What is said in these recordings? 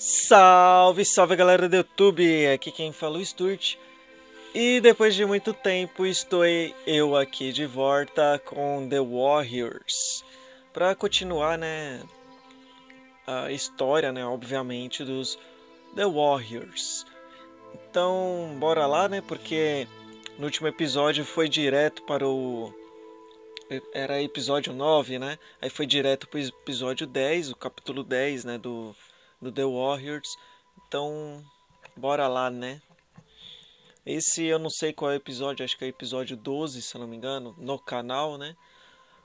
Salve, salve galera do YouTube, aqui quem fala é o Stuart. E depois de muito tempo estou eu aqui de volta com The Warriors para continuar, né, a história, né, obviamente, dos The Warriors. Então bora lá, né, porque no último episódio foi direto para o... era episódio 9, né, aí foi direto para o episódio 10, o capítulo 10, né, do The Warriors. Então bora lá, né. Esse eu não sei qual é o episódio, acho que é o episódio 12, se não me engano, no canal, né.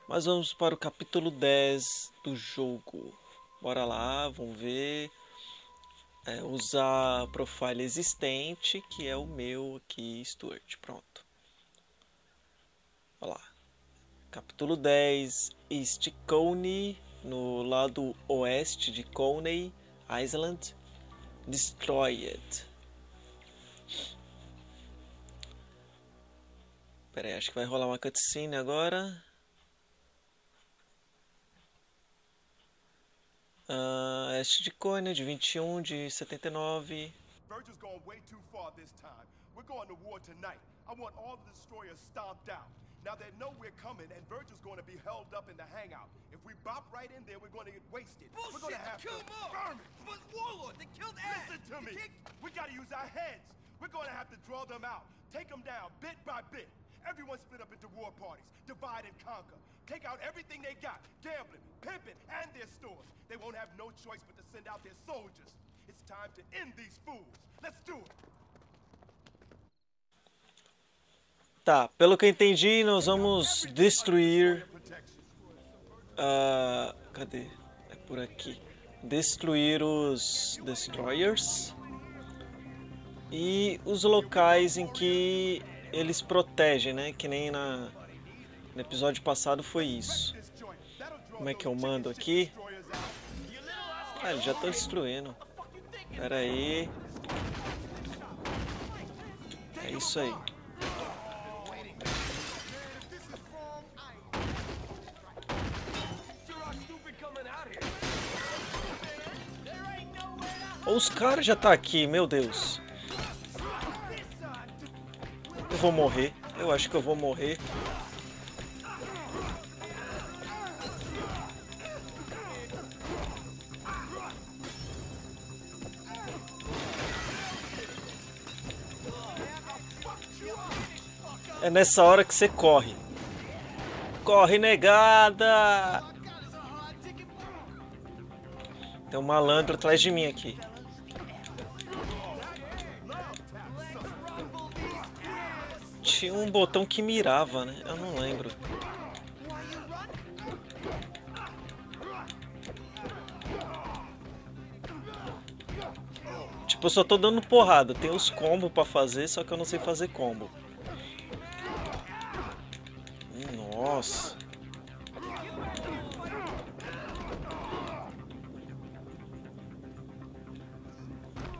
Mas vamos para o capítulo 10 do jogo. Bora lá, vamos ver. É, usar profile existente, que é o meu aqui, Stuart, pronto. Olha lá, capítulo 10, East Coney, no lado oeste de Coney Island, Destroyed. Pera aí, acho que vai rolar uma cutscene agora. Este de Coney, de 21, de 79. Virgil's gone way too far this time. We're going to war tonight. I want all the destroyers stomped out. Now they know we're coming, and Virgil's going to be held up in the hangout. If we bop right in there, we're going to get wasted. Bullshit, we're going to have to kill more. Vermin. But warlord, they killed ass. Listen to me. We got to use our heads. We're going to have to draw them out. Take them down, bit by bit. Everyone split up into war parties. Divide and conquer. Take out everything they got. Gambling, pimping, and their stores. They won't have no choice but to send out their soldiers. It's time to end these fools. Let's do it. Tá, pelo que eu entendi, nós vamos destruir... cadê? É por aqui. Destruir os Destroyers. E os locais em que eles protegem, né? Que nem no episódio passado foi isso. Como é que eu mando aqui? Ah, eles já estão destruindo. Pera aí. É isso aí. Os caras já tá aqui, meu Deus. Eu vou morrer. Eu acho que eu vou morrer. É nessa hora que você corre. Corre, negada! Tem um malandro atrás de mim aqui. Tinha um botão que mirava, né? Eu não lembro. Tipo, eu só tô dando porrada. Tem os combos pra fazer, só que eu não sei fazer combo. Nossa.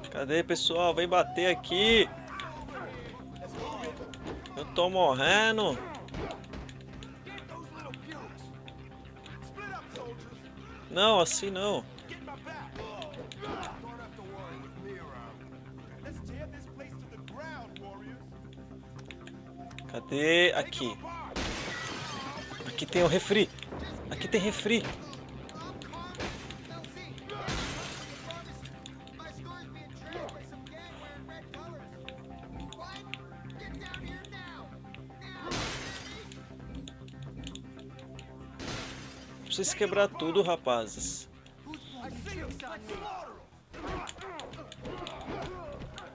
Cadê, pessoal? Vem bater aqui. Eu tô morrendo. Não, assim não. Cadê? Aqui. Aqui tem o refri. Aqui tem refri. Preciso quebrar tudo, rapazes.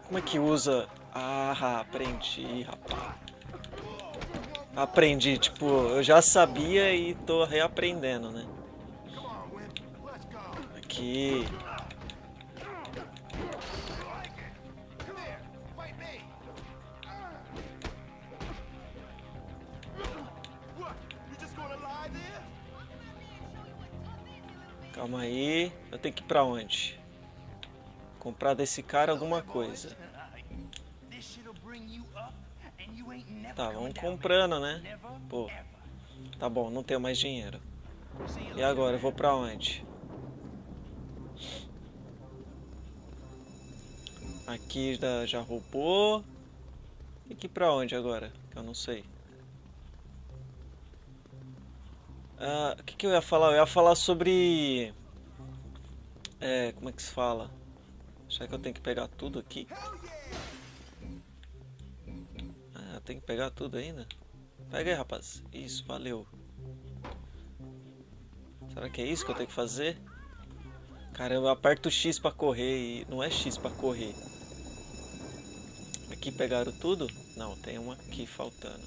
Como é que usa? Ah, aprendi, rapaz. Aprendi, tipo, eu já sabia e tô reaprendendo, né? Aqui. Calma aí, eu tenho que ir pra onde? Comprar desse cara alguma coisa. Tá, vamos comprando, né? Pô, tá bom, não tenho mais dinheiro. E agora, eu vou pra onde? Aqui já roubou. E aqui pra onde agora? Que eu não sei. O que eu ia falar? Eu ia falar sobre... como é que se fala? Será que eu tenho que pegar tudo aqui? Ah, eu tenho que pegar tudo ainda? Pega aí, rapaz. Isso, valeu. Será que é isso que eu tenho que fazer? Caramba, eu aperto X pra correr e... Não é X pra correr. Aqui pegaram tudo? Não, tem uma aqui faltando.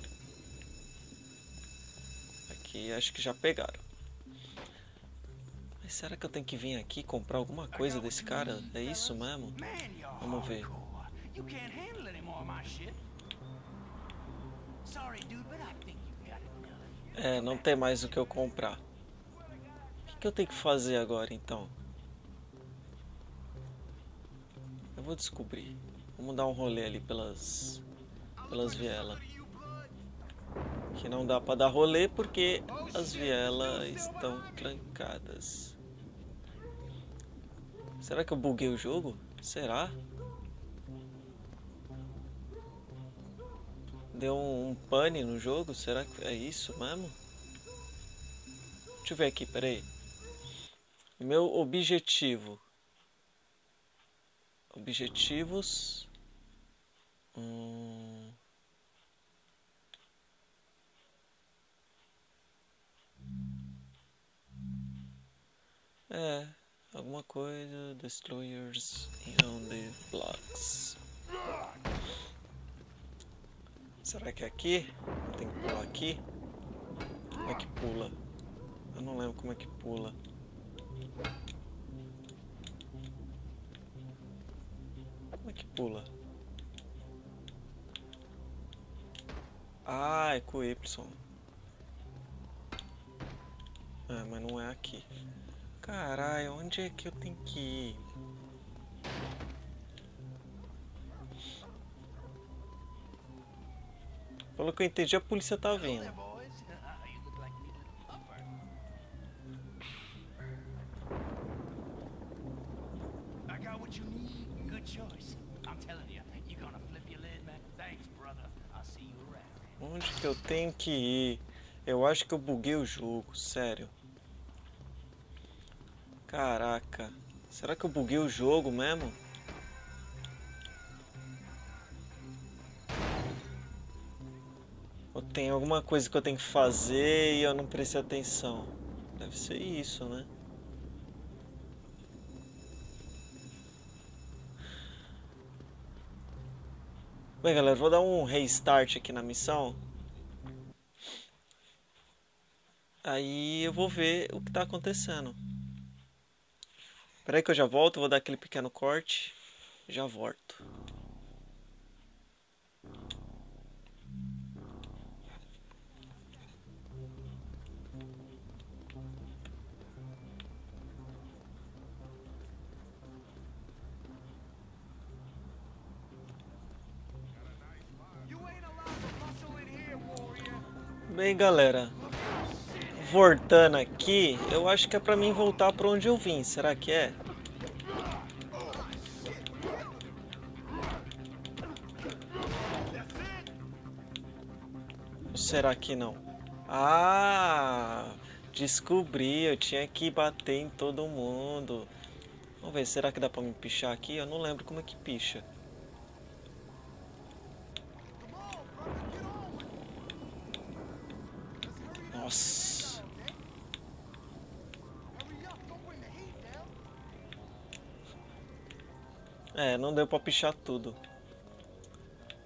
Aqui acho que já pegaram. Será que eu tenho que vir aqui comprar alguma coisa desse cara? É isso mesmo? Vamos ver. É, não tem mais o que eu comprar. O que eu tenho que fazer agora, então? Eu vou descobrir. Vamos dar um rolê ali pelas vielas. Que não dá pra dar rolê porque as vielas estão trancadas. Será que eu buguei o jogo? Será? Deu um pane no jogo? Será que é isso mesmo? Deixa eu ver aqui, peraí. Meu objetivo. Objetivos. Alguma coisa, Destroyers on the blocks. Será que é aqui? Tem que pular aqui? Como é que pula? Eu não lembro como é que pula. Como é que pula? Ah, é com o Y. Ah, mas não é aqui. Caralho, onde é que eu tenho que ir? Pelo que eu entendi, a polícia tá vindo. Onde que eu tenho que ir? Eu acho que eu buguei o jogo, sério. Caraca, será que eu buguei o jogo mesmo? Ou tem alguma coisa que eu tenho que fazer e eu não prestei atenção? Deve ser isso, né? Bem, galera, vou dar um restart aqui na missão. Aí eu vou ver o que tá acontecendo. Espera aí que eu já volto, vou dar aquele pequeno corte, já volto. Bem, galera, voltando aqui, eu acho que é pra mim voltar pra onde eu vim, será que é? Ou será que não? Ah, descobri, eu tinha que bater em todo mundo. Vamos ver, será que dá pra me pichar aqui? Eu não lembro como é que picha. Nossa. É, não deu pra pichar tudo.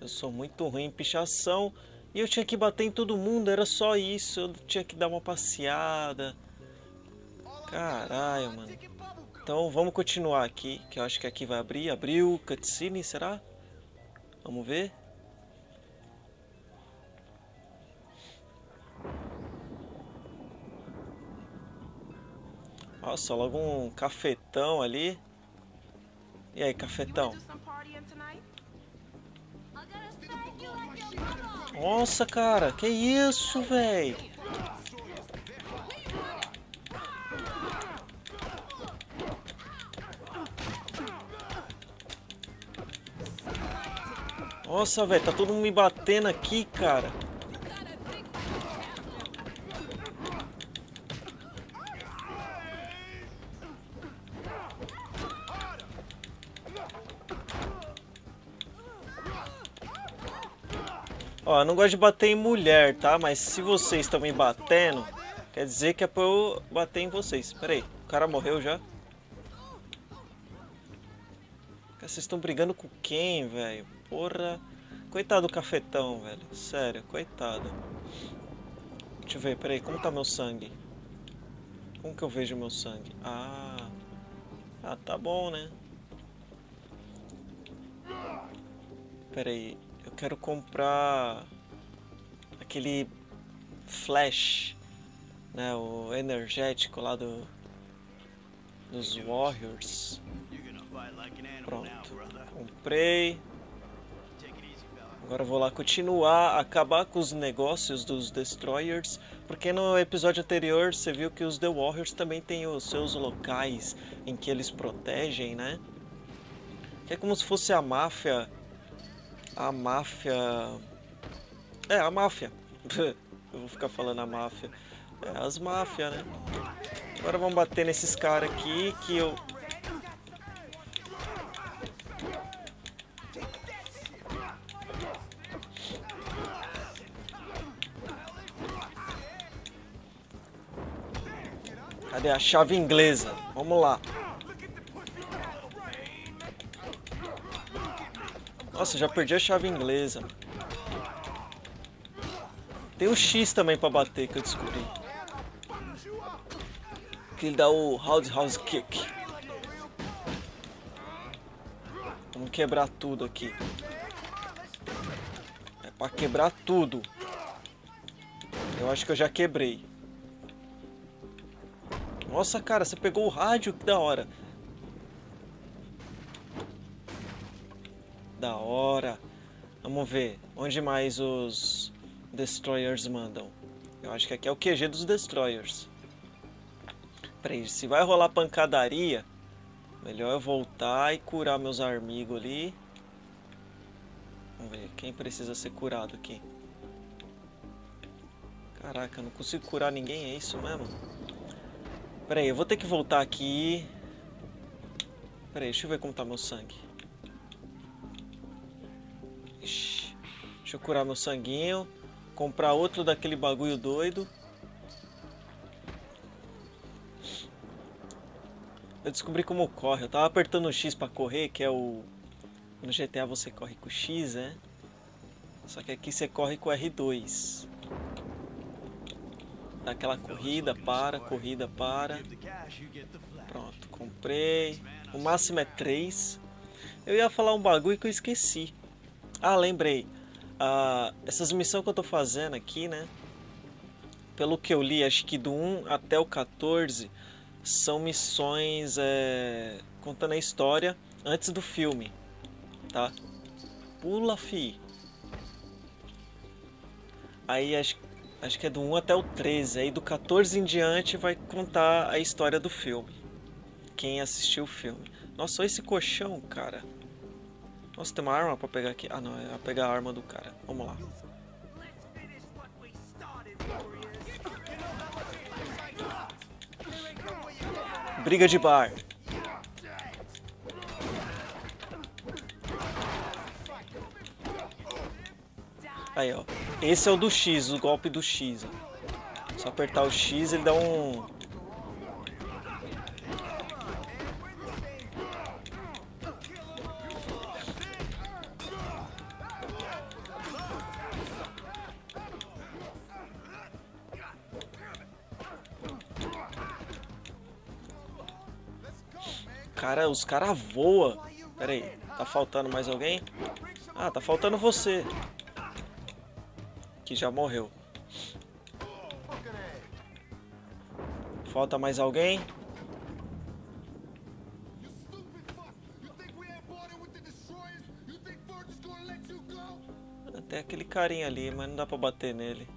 Eu sou muito ruim em pichação. E eu tinha que bater em todo mundo, era só isso. Eu tinha que dar uma passeada. Caralho, mano. Então vamos continuar aqui, que eu acho que aqui vai abrir. Abriu, cutscene, será? Vamos ver. Nossa, logo um cafetão ali. E aí, cafetão? Nossa, cara, que isso, velho? Nossa, velho, tá todo mundo me batendo aqui, cara. Ó, eu não gosto de bater em mulher, tá? Mas se vocês estão me batendo, quer dizer que é pra eu bater em vocês. Pera aí, o cara morreu já? Cara, vocês estão brigando com quem, velho? Porra. Coitado do cafetão, velho. Sério, coitado. Deixa eu ver, pera aí, como tá meu sangue? Como que eu vejo meu sangue? Ah, tá bom, né? Pera aí. Eu quero comprar aquele flash, né, o energético lá dos Warriors. Pronto, comprei. Agora eu vou lá continuar, acabar com os negócios dos Destroyers, porque no episódio anterior você viu que os The Warriors também têm os seus locais em que eles protegem, né? Que é como se fosse a máfia. A máfia. Eu vou ficar falando a máfia. É, as máfias, né? Agora vamos bater nesses caras aqui que eu... Cadê a chave inglesa? Vamos lá. Nossa, já perdi a chave inglesa. Tem o X também pra bater que eu descobri. Que ele dá o Roundhouse Kick. Vamos quebrar tudo aqui. É pra quebrar tudo. Eu acho que eu já quebrei. Nossa, cara, você pegou o rádio, que da hora. Da hora. Vamos ver onde mais os Destroyers mandam. Eu acho que aqui é o QG dos Destroyers. Peraí, se vai rolar pancadaria, melhor eu voltar e curar meus amigos ali. Vamos ver quem precisa ser curado aqui. Caraca, eu não consigo curar ninguém, é isso mesmo? Peraí, eu vou ter que voltar aqui. Peraí, deixa eu ver como tá meu sangue. Deixa eu curar meu sanguinho. Comprar outro daquele bagulho doido. Eu descobri como corre. Eu tava apertando o X pra correr, que é o... No GTA você corre com o X, né? Só que aqui você corre com o R2. Dá aquela corrida, para. Pronto, comprei. O máximo é 3. Eu ia falar um bagulho que eu esqueci. Ah, lembrei. Essas missões que eu tô fazendo aqui, né? Pelo que eu li, acho que do 1 até o 14 são missões contando a história antes do filme, tá? Pula, fi! Aí acho que é do 1 até o 13, aí do 14 em diante vai contar a história do filme. Quem assistiu o filme. Nossa, olha esse colchão, cara. Nossa, tem uma arma pra pegar aqui. Ah, não, é pra pegar a arma do cara. Vamos lá. Briga de bar. Aí, ó. Esse é o do X, o golpe do X. Ó. Só apertar o X, ele dá um... Cara, os caras voam. Pera aí, tá faltando mais alguém? Ah, tá faltando você. Que já morreu. Falta mais alguém? Até aquele carinha ali, mas não dá pra bater nele.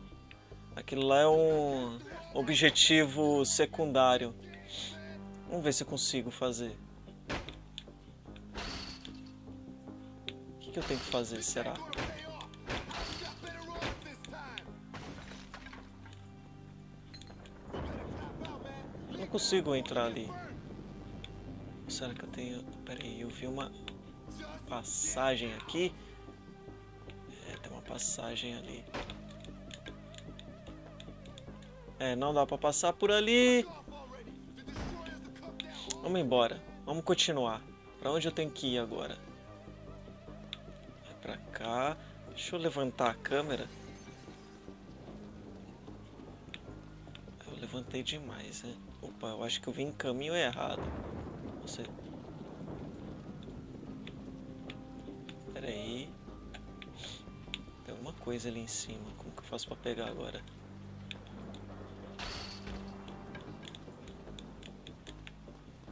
Aquilo lá é um objetivo secundário. Vamos ver se eu consigo fazer. O que eu tenho que fazer, será? Eu não consigo entrar ali. Será que eu tenho... Pera aí, eu vi uma passagem aqui. É, tem uma passagem ali. É, não dá pra passar por ali. Vamos embora. Vamos continuar. Pra onde eu tenho que ir agora? É pra cá. Deixa eu levantar a câmera. Eu levantei demais, né? Opa, eu acho que eu vim em caminho errado. Você... Pera aí. Tem alguma coisa ali em cima. Como que eu faço pra pegar agora?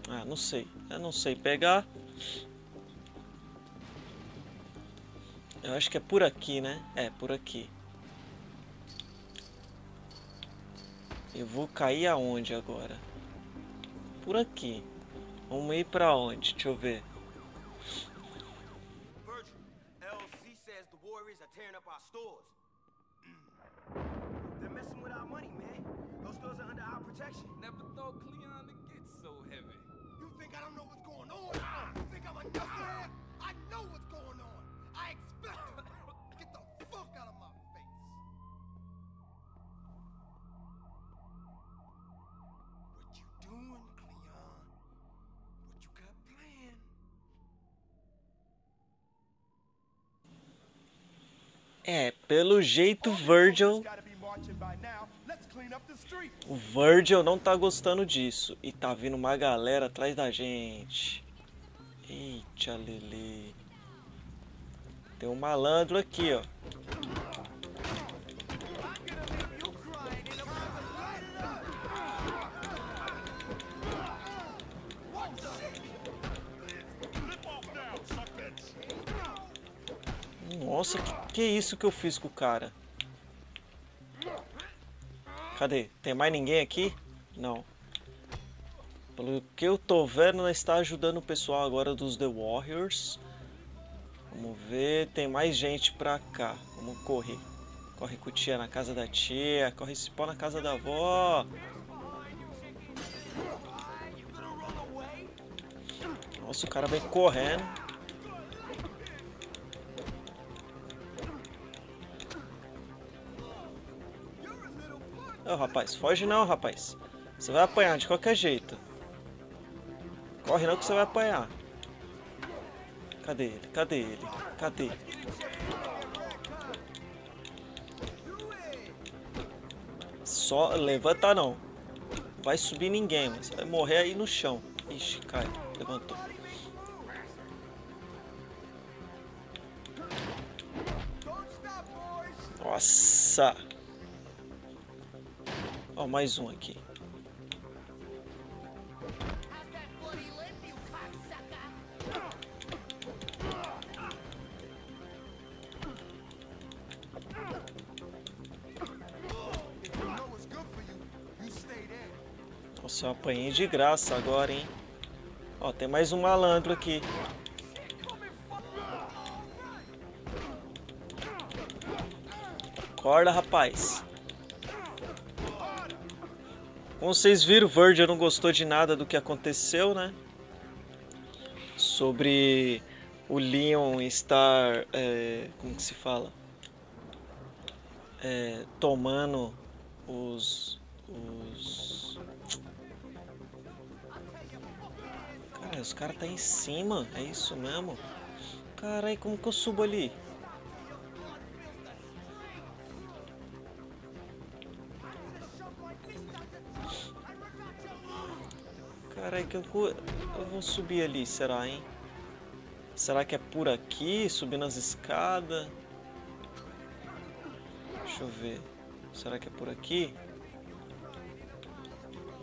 Ah, não sei. Eu não sei pegar. Eu acho que é por aqui, né? É, por aqui. Eu vou cair aonde agora? Por aqui. Vamos ir pra onde? Deixa eu ver. Virgil, LC says the Warriors are tearing up our stores. They're messing with our money, man. Those stores are under our protection. Never thought Cleon would get so heavy. You think I don't know what's going on? You think I'm a knucklehead? I know what's going on. I expect it. Get the fuck out of my face. What you doing? É, pelo jeito o Virgil não tá gostando disso. E tá vindo uma galera atrás da gente. Eita, Lele. Tem um malandro aqui, ó. Nossa, que é isso que eu fiz com o cara? Cadê? Tem mais ninguém aqui? Não. Pelo que eu tô vendo, nós está ajudando o pessoal agora dos The Warriors. Vamos ver, tem mais gente pra cá. Vamos correr. Corre com tia na casa da tia. Corre esse pau na casa da avó. Nossa, o cara vem correndo. Ô, rapaz, foge não, rapaz. Você vai apanhar de qualquer jeito. Corre não que você vai apanhar. Cadê ele? Cadê ele? Cadê? Só levanta não. Vai subir ninguém, mas vai morrer aí no chão. Ixi, cai. Levantou. Nossa! Ó, oh, mais um aqui. Nossa, eu apanhei de graça agora, hein? Ó, oh, tem mais um malandro aqui. Acorda, rapaz. Como vocês viram, o Virgil não gostou de nada do que aconteceu, né? Sobre o Leon estar... como que se fala? Tomando os... Cara, os caras tá em cima, é isso mesmo? Carai, como que eu subo ali? Peraí que eu vou subir ali, será, hein? Será que é por aqui? Subindo as escadas? Deixa eu ver. Será que é por aqui?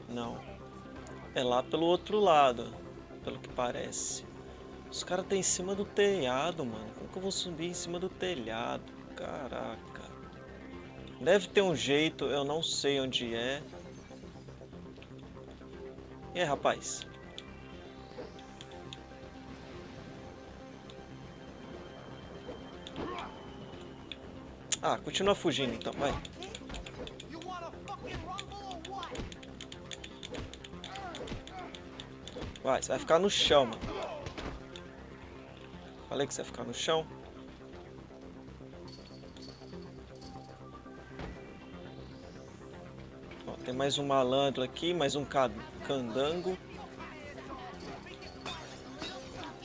Não. É lá pelo outro lado, pelo que parece. Os caras estão em cima do telhado, mano. Como que eu vou subir em cima do telhado? Caraca. Deve ter um jeito, eu não sei onde é. E aí, rapaz? Ah, continua fugindo então, vai. Vai, você vai ficar no chão, mano. Falei que você vai ficar no chão. Ó, tem mais um malandro aqui, mais um candango.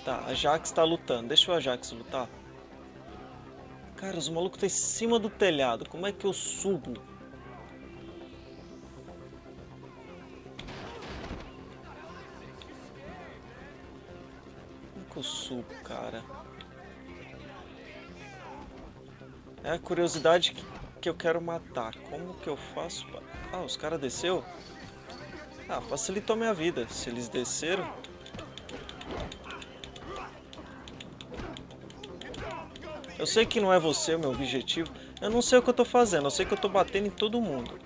Tá, a Jax tá lutando. Deixa o Jax lutar. Cara, os malucos estão em cima do telhado. Como é que eu subo? Suco, cara. É a curiosidade que eu quero matar. Como que eu faço? Pra... Ah, os caras desceu? Ah, facilitou minha vida. Se eles desceram... Eu sei que não é você o meu objetivo. Eu não sei o que eu tô fazendo. Eu sei que eu tô batendo em todo mundo.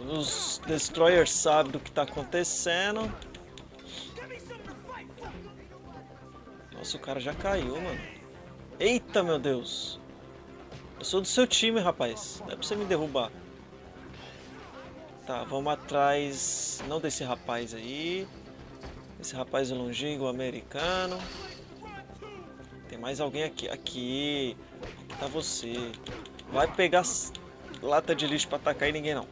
Os Destroyers sabem do que tá acontecendo. Nossa, o cara já caiu, mano. Eita, meu Deus. Eu sou do seu time, rapaz. Não é pra você me derrubar. Tá, vamos atrás... Não desse rapaz aí. Esse rapaz é longínquo, americano. Tem mais alguém aqui. Aqui. Aqui tá você. Vai pegar lata de lixo pra atacar e ninguém não.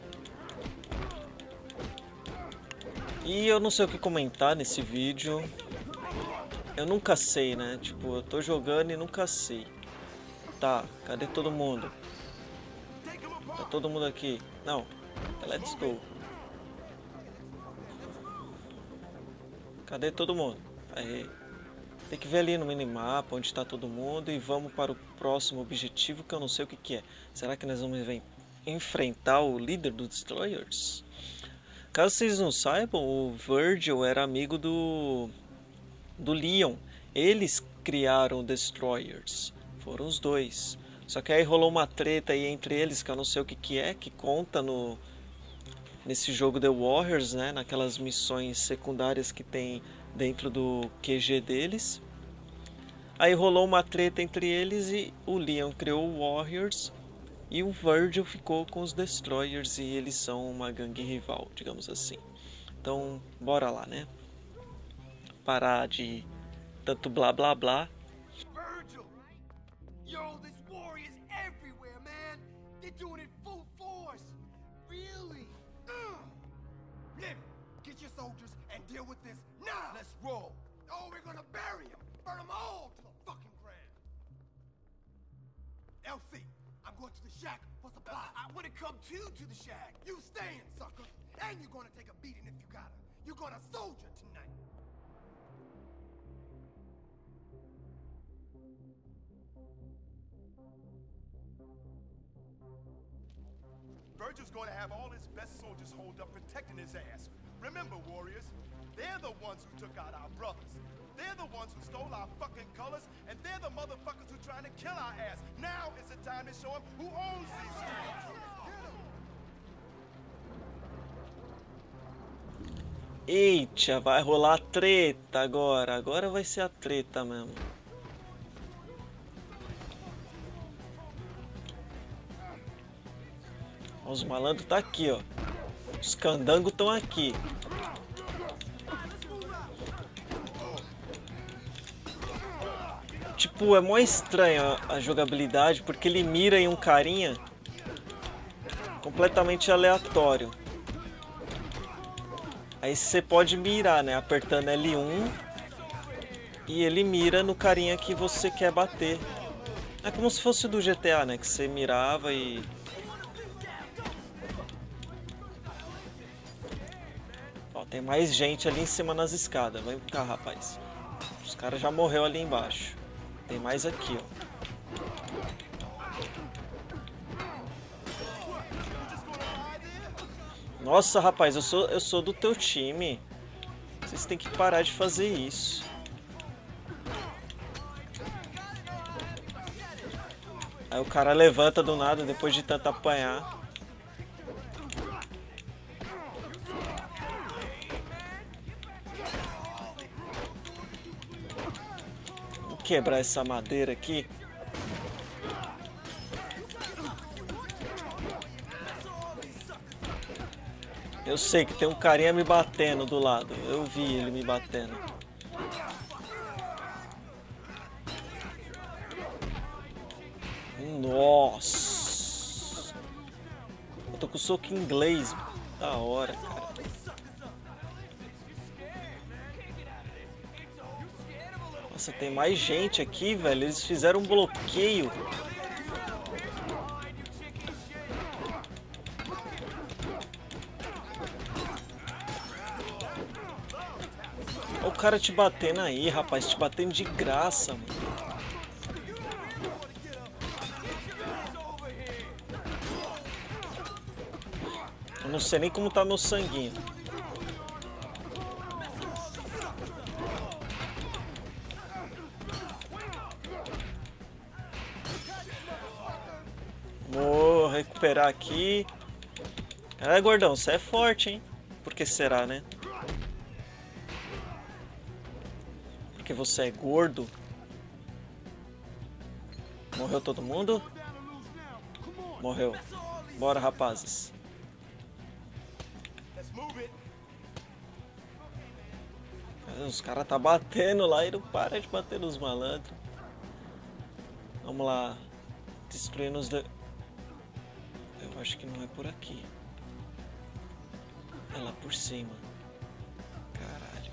E eu não sei o que comentar nesse vídeo. Eu nunca sei, né? Tipo, eu tô jogando e nunca sei. Tá, cadê todo mundo? Tá todo mundo aqui. Não, let's go. Cadê todo mundo? Aí. Tem que ver ali no minimapa onde tá todo mundo e vamos para o próximo objetivo que eu não sei o que que é. Será que nós vamos enfrentar o líder dos Destroyers? Caso vocês não saibam, o Virgil era amigo do Leon. Eles criaram Destroyers. Foram os dois. Só que aí rolou uma treta aí entre eles, que eu não sei o que que é, que conta nesse jogo The Warriors, né? Naquelas missões secundárias que tem dentro do QG deles. Aí rolou uma treta entre eles e o Leon criou o Warriors e o Virgil ficou com os Destroyers e eles são uma gangue rival, digamos assim. Então, bora lá, né? Parar de tanto blá blá blá. Virgil, yo, this warrior's everywhere, man. They're doing it full force. Really? Lim, get your soldiers and deal with this now. Let's roll. Oh, we're gonna bury them, burn them all to the fucking ground. Elsie, I'm going to the shack for supply. I wouldn't come to the shack. You staying, sucker, and you're gonna take a beating if you gotta. You're gonna soldier tonight. Virgil's going to have all his best soldiers holed up protecting his ass. Remember, warriors, they're the ones who took out our brothers. They're the ones who stole our fucking colors, and they're the motherfuckers who trying to kill our ass. Now is the time to show them who owns these streets. Eita, vai rolar treta agora. Agora vai ser a treta mesmo. Os malandros tá aqui, ó. Os candangos estão aqui. Tipo, é mó estranho a jogabilidade, porque ele mira em um carinha completamente aleatório. Aí você pode mirar, né? Apertando L1 e ele mira no carinha que você quer bater. É como se fosse do GTA, né? Que você mirava e... Tem mais gente ali em cima nas escadas. Vem cá, rapaz. Os caras já morreram ali embaixo. Tem mais aqui, ó. Nossa, rapaz, eu sou do teu time. Vocês têm que parar de fazer isso. Aí o cara levanta do nada depois de tanto apanhar. Quebrar essa madeira aqui. Eu sei que tem um carinha me batendo do lado. Eu vi ele me batendo. Nossa. Eu tô com soco inglês. Da hora, cara. Nossa, tem mais gente aqui, velho. Eles fizeram um bloqueio. Olha o cara te batendo aí, rapaz. Te batendo de graça, mano. Eu não sei nem como tá meu sanguinho. Vou recuperar aqui. Caralho, gordão, você é forte, hein? Por que será, né? Porque você é gordo? Morreu todo mundo? Morreu. Bora, rapazes. Os caras tá batendo lá e não para de bater nos malandros. Vamos lá. Destruindo os... Eu acho que não é por aqui. É lá por cima. Caralho.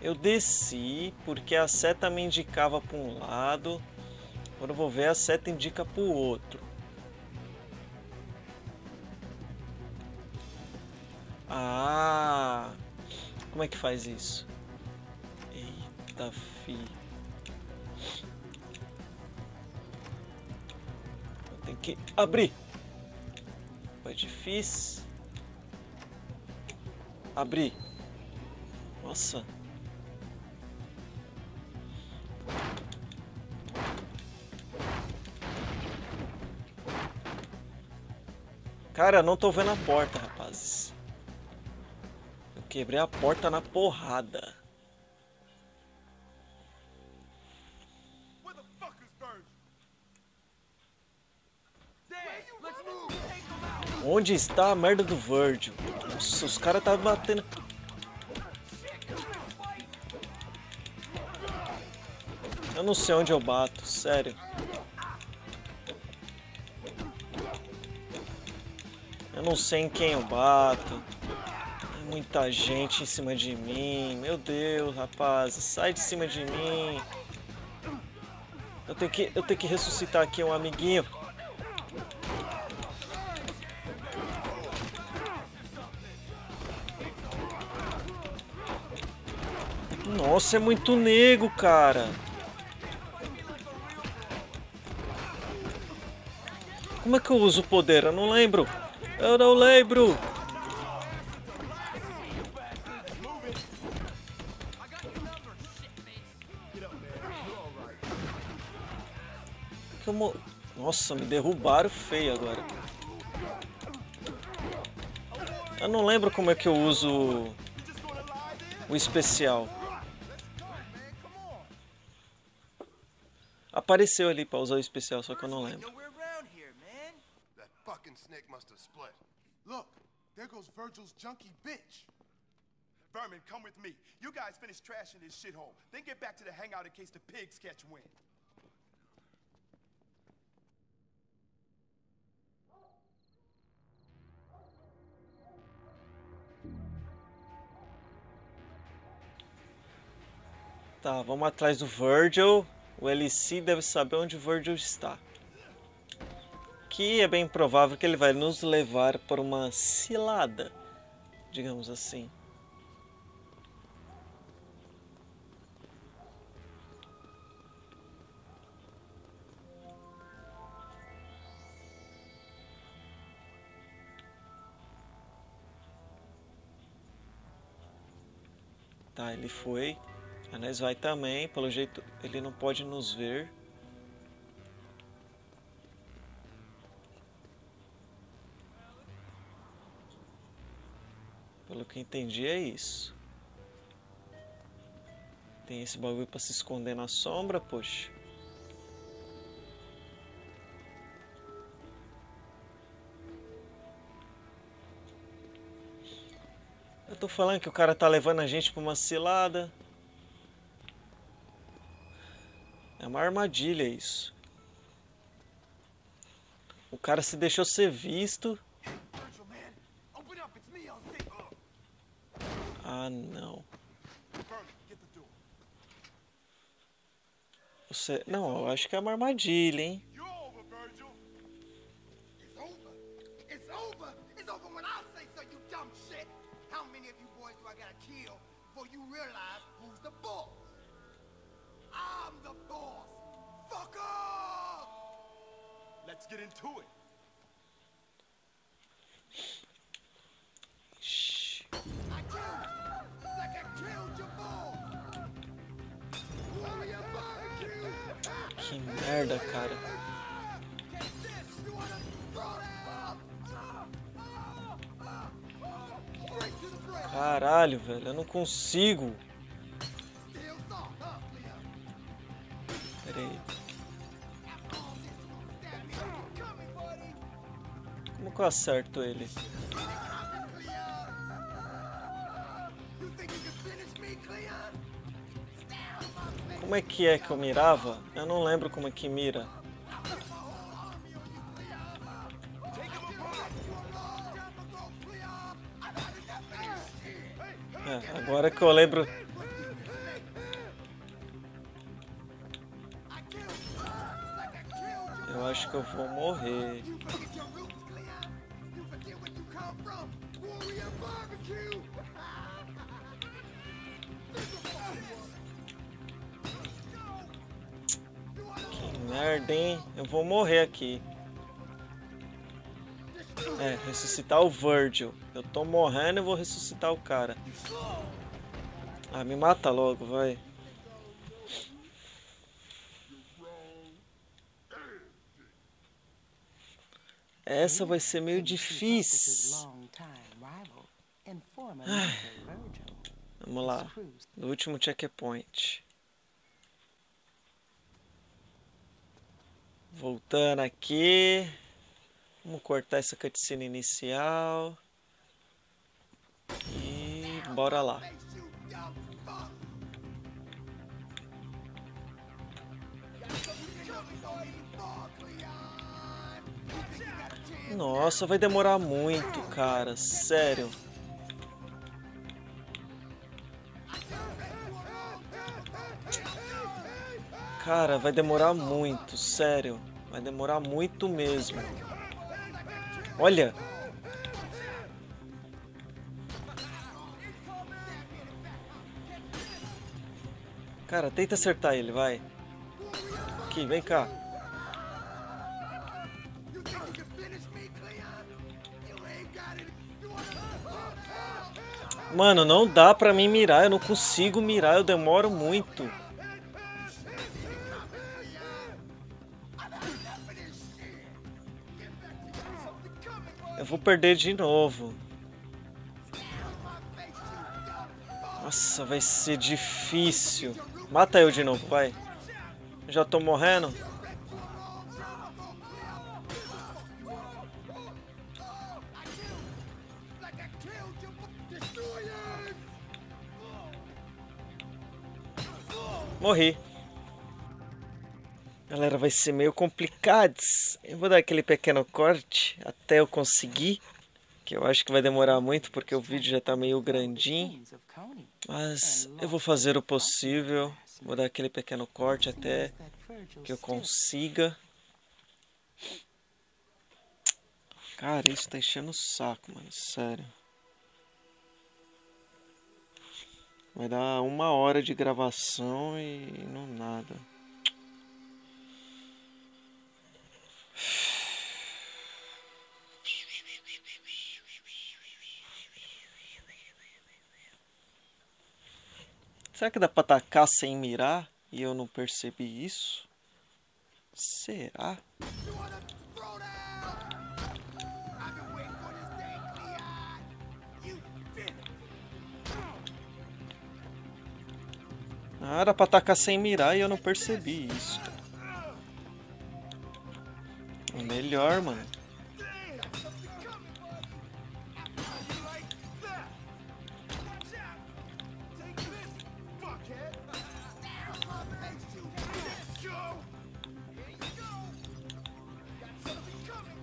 Eu desci porque a seta me indicava para um lado. Agora eu vou ver, a seta indica para o outro. Ah... Como é que faz isso? Eita, filho. Eu tenho que abrir. Foi difícil. Abri. Nossa. Cara, não tô vendo a porta, rapazes. Quebrei a porta na porrada. Onde está a merda do Virgil? Nossa, os caras estavam batendo. Eu não sei onde eu bato, sério. Eu não sei em quem eu bato. Muita gente em cima de mim. Meu Deus, rapaz. Sai de cima de mim. Eu tenho que ressuscitar aqui um amiguinho. Nossa, é muito nego, cara. Como é que eu uso o poder? Eu não lembro. Eu não lembro. Nossa, me derrubaram feio agora. Eu não lembro como é que eu uso o especial. Apareceu ali pra usar o especial, só que eu não lembro. Vermin, come with me. You guys finish trashing this shithole. Then get back to the hangout in case the pigs catch wind. Tá, vamos atrás do Virgil. O LC deve saber onde o Virgil está. Que é bem provável que ele vai nos levar para uma cilada, digamos assim. Tá, ele foi. A nós vai também, pelo jeito ele não pode nos ver. Pelo que entendi é isso. Tem esse bagulho pra se esconder na sombra, poxa. Tô falando que o cara tá levando a gente pra uma cilada. É uma armadilha isso. O cara se deixou ser visto. Ah, não. Você... Não, eu acho que é uma armadilha, hein? Que merda, cara. Caralho, velho, eu não consigo. Peraí. Como que eu acerto ele? Como é que eu mirava? Eu não lembro como é que mira. É, agora que eu lembro... Eu acho que eu vou morrer. Merda, hein? Eu vou morrer aqui. É, ressuscitar o Virgil. Eu tô morrendo e vou ressuscitar o cara. Ah, me mata logo, vai. Essa vai ser meio difícil. Ai. Vamos lá. No último checkpoint. Voltando aqui, vamos cortar essa cutscene inicial e bora lá. Nossa, vai demorar muito, cara, sério. Cara, vai demorar muito, sério. Vai demorar muito mesmo. Olha! Cara, tenta acertar ele, vai. Aqui, vem cá. Mano, não dá pra mim mirar. Eu não consigo mirar, eu demoro muito. Eu vou perder de novo. Nossa, vai ser difícil. Mata eu de novo, vai. Já tô morrendo. Morri. Galera, vai ser meio complicado. Eu vou dar aquele pequeno corte até eu conseguir, que eu acho que vai demorar muito porque o vídeo já tá meio grandinho, mas eu vou fazer o possível. Vou dar aquele pequeno corte até que eu consiga. Cara, isso tá enchendo o saco, mano, sério. Vai dar 1 hora de gravação e não nada. Será que dá pra atacar sem mirar e eu não percebi isso? Será? Ah, era pra atacar sem mirar e eu não percebi isso. Melhor, mano.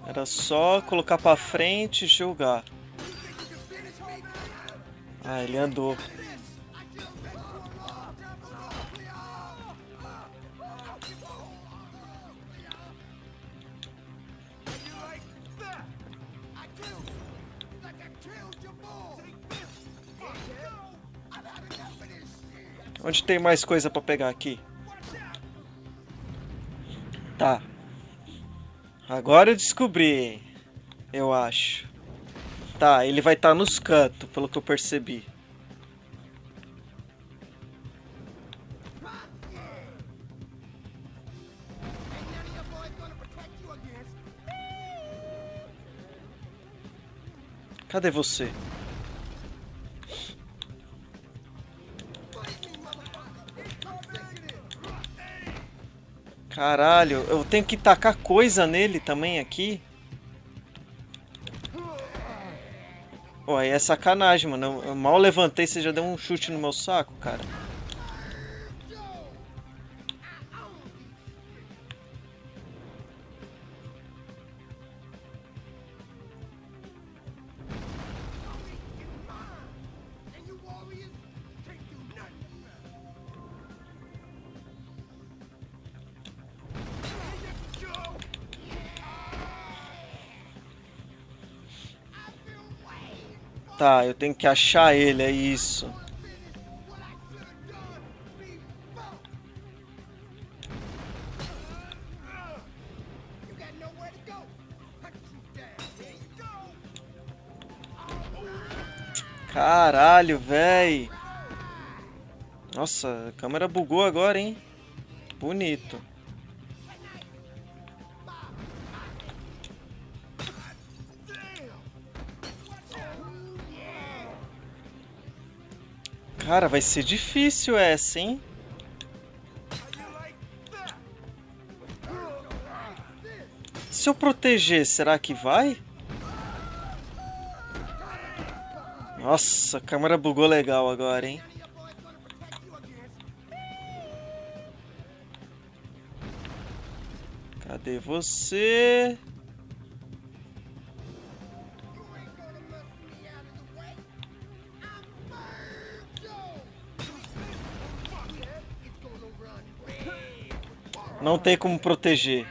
Era só colocar pra frente e jogar. Ah, ele andou. Onde tem mais coisa pra pegar aqui? Tá. Agora eu descobri. Eu acho. Tá, ele vai estar nos cantos, pelo que eu percebi. Cadê você? Caralho, eu tenho que tacar coisa nele também aqui? Pô, aí é sacanagem, mano. Eu mal levantei, você já deu um chute no meu saco, cara. Tá, eu tenho que achar ele, é isso. Caralho, véi. Nossa, a câmera bugou agora, hein? Bonito. Cara, vai ser difícil essa, hein? Se eu proteger, será que vai? Nossa, a câmera bugou legal agora, hein? Cadê você? Não tem como proteger.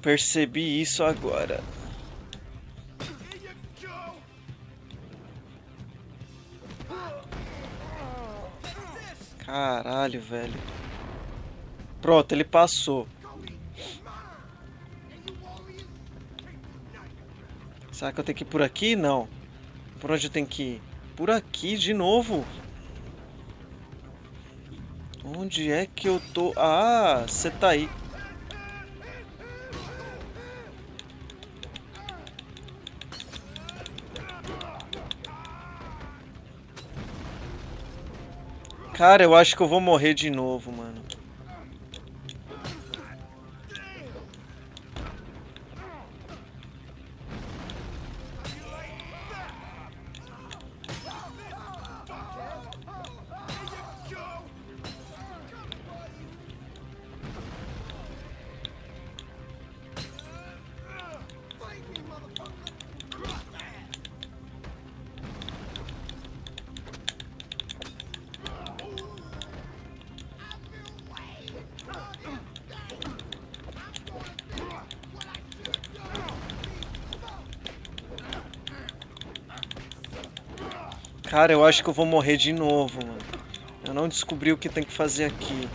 Percebi isso agora. Caralho, velho. Pronto, ele passou. Será que eu tenho que ir por aqui? Não. Por onde eu tenho que ir? Por aqui de novo. Onde é que eu tô? Ah, você tá aí. Cara, eu acho que eu vou morrer de novo, mano. Cara, eu acho que eu vou morrer de novo, mano. Eu não descobri o que tem que fazer aqui.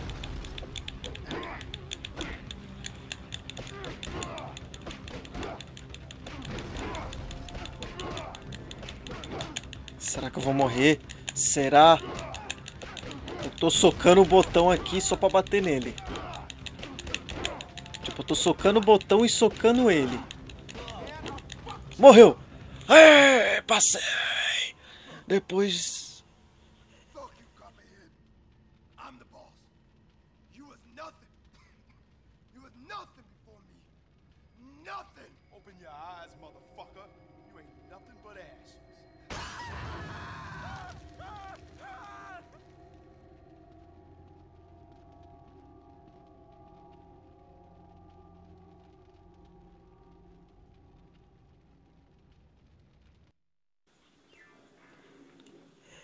Será que eu vou morrer? Será? Eu tô socando o botão aqui só pra bater nele. Tipo, eu tô socando o botão e socando ele. Morreu! É, passei! Depois...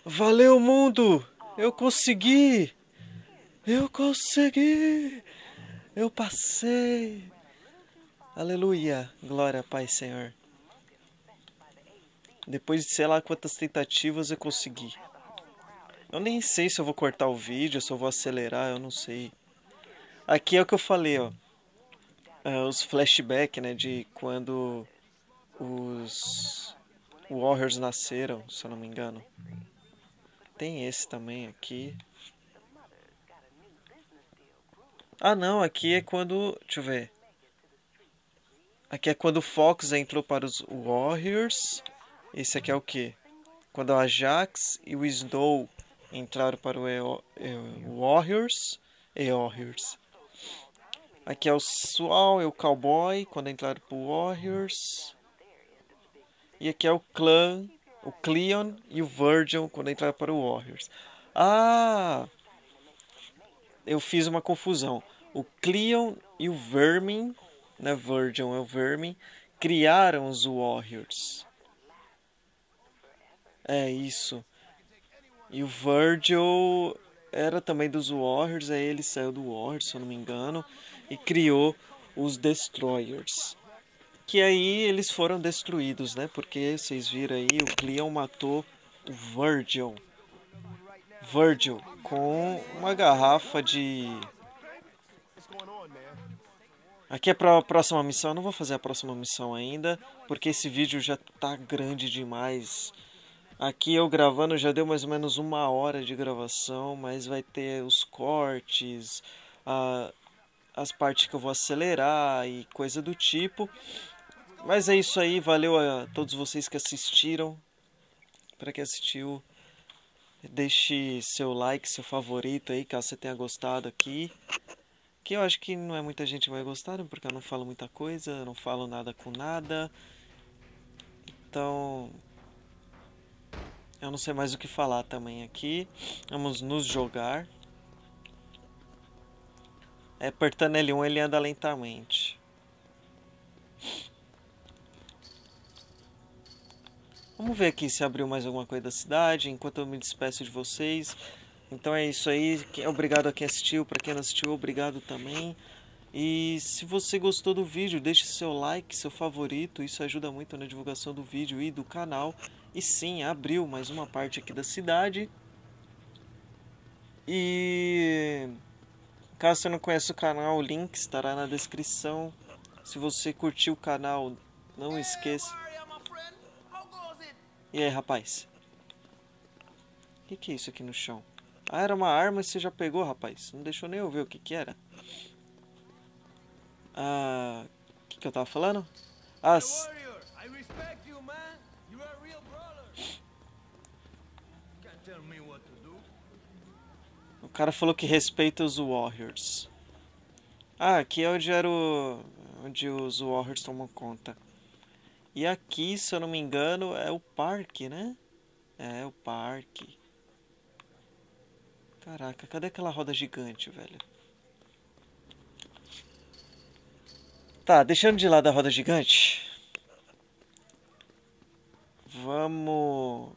Valeu, mundo! Eu consegui! Eu consegui! Eu passei! Aleluia! Glória, Pai, Senhor! Depois de sei lá quantas tentativas eu consegui. Eu nem sei se eu vou cortar o vídeo, se eu vou acelerar, eu não sei. Aqui é o que eu falei, ó. Os flashbacks, né, de quando os Warriors nasceram, se eu não me engano. Tem esse também aqui. Ah, não, aqui é quando... Deixa eu ver. Aqui é quando o Fox entrou para os Warriors. Esse aqui é o quê? Quando a Jax e o Snow entraram para o Warriors. Aqui é o Soul e o Cowboy, quando entraram para o Warriors. E aqui é o Clan, o Cleon e o Virgil, quando entraram para o Warriors. Ah! Eu fiz uma confusão. O Cleon e o Vermin, né, Virgil é o Vermin, criaram os Warriors. É isso. E o Virgil era também dos Warriors, aí ele saiu do Warriors, se eu não me engano, e criou os Destroyers. Que aí eles foram destruídos, né? Porque vocês viram aí, o Cleon matou o Virgil. Virgil com uma garrafa de... Aqui é para a próxima missão, eu não vou fazer a próxima missão ainda, porque esse vídeo já tá grande demais. Aqui eu gravando já deu mais ou menos 1 hora de gravação, mas vai ter os cortes, as partes que eu vou acelerar e coisa do tipo. Mas é isso aí, valeu a todos vocês que assistiram. Para quem assistiu, deixe seu like, seu favorito aí, caso você tenha gostado aqui. Que eu acho que não é muita gente que vai gostar, porque eu não falo muita coisa, não falo nada com nada. Então... eu não sei mais o que falar também aqui. Vamos nos jogar. É, apertando L1 ele anda lentamente. Vamos ver aqui se abriu mais alguma coisa da cidade. Enquanto eu me despeço de vocês. Então é isso aí. Obrigado a quem assistiu. Para quem não assistiu, obrigado também. E se você gostou do vídeo, deixe seu like, seu favorito. Isso ajuda muito na divulgação do vídeo e do canal. E sim, abriu mais uma parte aqui da cidade. E caso você não conheça o canal, o link estará na descrição. Se você curtiu o canal, não esqueça. E aí, rapaz? O que é isso aqui no chão? Ah, era uma arma e você já pegou, rapaz. Não deixou nem eu ver o que era. Ah, o que eu tava falando? As... O cara falou que respeita os Warriors. Ah, aqui é onde, onde os Warriors tomam conta. E aqui, se eu não me engano, é o parque, né? É o parque. Caraca, cadê aquela roda gigante, velho? Tá, deixando de lado a roda gigante. Vamos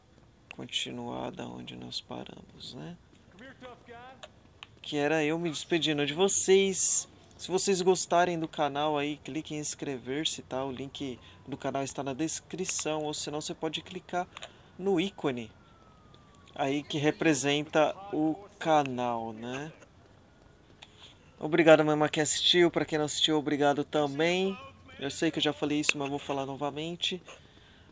continuar da onde nós paramos, né? Que era eu me despedindo de vocês. Se vocês gostarem do canal aí, clique em inscrever-se, tá? O link do canal está na descrição, ou senão você pode clicar no ícone aí que representa o canal, né? Obrigado mesmo a quem assistiu, para quem não assistiu, obrigado também. Eu sei que eu já falei isso, mas vou falar novamente.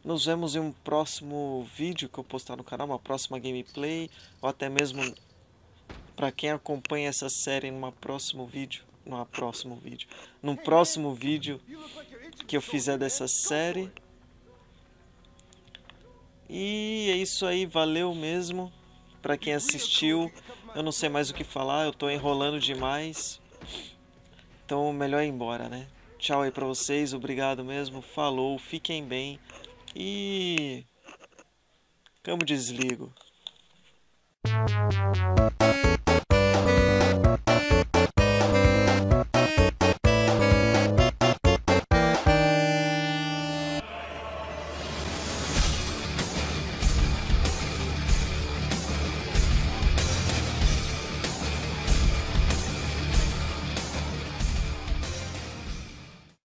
Nos vemos em um próximo vídeo que eu postar no canal, uma próxima gameplay, ou até mesmo... para quem acompanha essa série num próximo vídeo que eu fizer dessa série. E é isso aí, valeu mesmo para quem assistiu. Eu não sei mais o que falar, eu tô enrolando demais. Então melhor ir embora, né? Tchau aí para vocês, obrigado mesmo, falou, fiquem bem e como desligo.